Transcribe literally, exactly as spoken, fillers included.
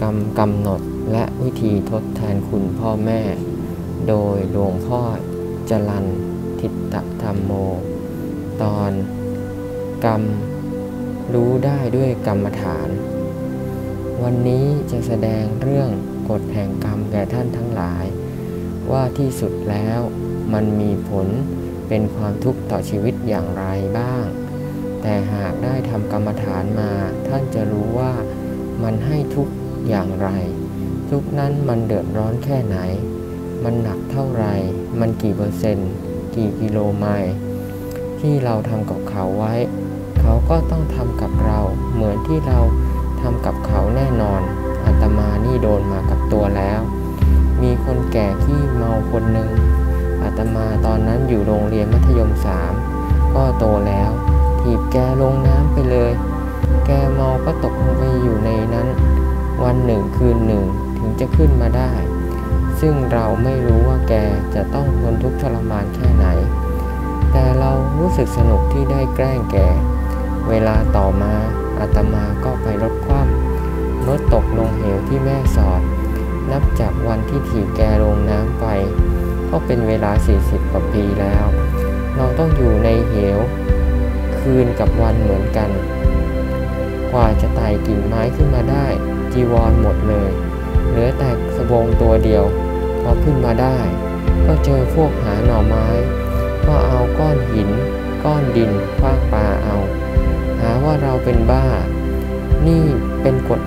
กรรมกำหนดและวิธีทดแทนคุณพ่อแม่โดยหลวงพ่อจรัญ ทิฏฐธรรมโมตอนกรรมรู้ได้ด้วยกรรมฐานวันนี้จะแสดงเรื่องกฎแห่งกรรมแก่ท่านทั้งหลายว่าที่สุดแล้วมันมีผลเป็นความทุกข์ต่อชีวิตอย่างไรบ้างแต่หากได้ทำกรรมฐานมาท่านจะรู้ว่ามันให้ทุกข์อย่างไรทุกข์นั้นมันเดือดร้อนแค่ไหนมันหนักเท่าไหร่มันกี่เปอร์เซ็นต์กี่กิโลไมล์ที่เราทำกับเขาไว้เขาก็ต้องทำกับเราเหมือนที่เราทำกับเขาแน่นอนอาตมานี่โดนมากับตัวแล้วมีคนแก่ขี้เมาคนหนึ่งอาตมาตอนนั้นอยู่โรงเรียนมัธยมสามก็โตแล้วถีบแกลงน้ำไปเลยแกเมาก็ตกลงไปอยู่ในนั้นวันหนึ่งคืนหนึ่งถึงจะขึ้นมาได้ซึ่งเราไม่รู้ว่าแกจะต้องทนทุกข์ทรมานแค่ไหนแต่เรารู้สึกสนุกที่ได้แกล้งแกเวลาต่อมาอาตมาก็ไปรถคว่ำรถตกลงเหวที่แม่สอดนับจากวันที่ถีบแกลงน้ำไปก็เป็นเวลาสี่สิบกว่าปีแล้วเราต้องอยู่ในเหวคืนกับวันเหมือนกันกว่าจะไต่กิ่งไม้ขึ้นมาได้จีวรหมดเลยเหลือแต่สบงตัวเดียวพอขึ้นมาได้ก็เจอพวกหาหน่อไม้ก็เอาก้อนหินก้อนดินคว้างปาเอาหาว่าเราเป็นบ้านี่เป็นกฎ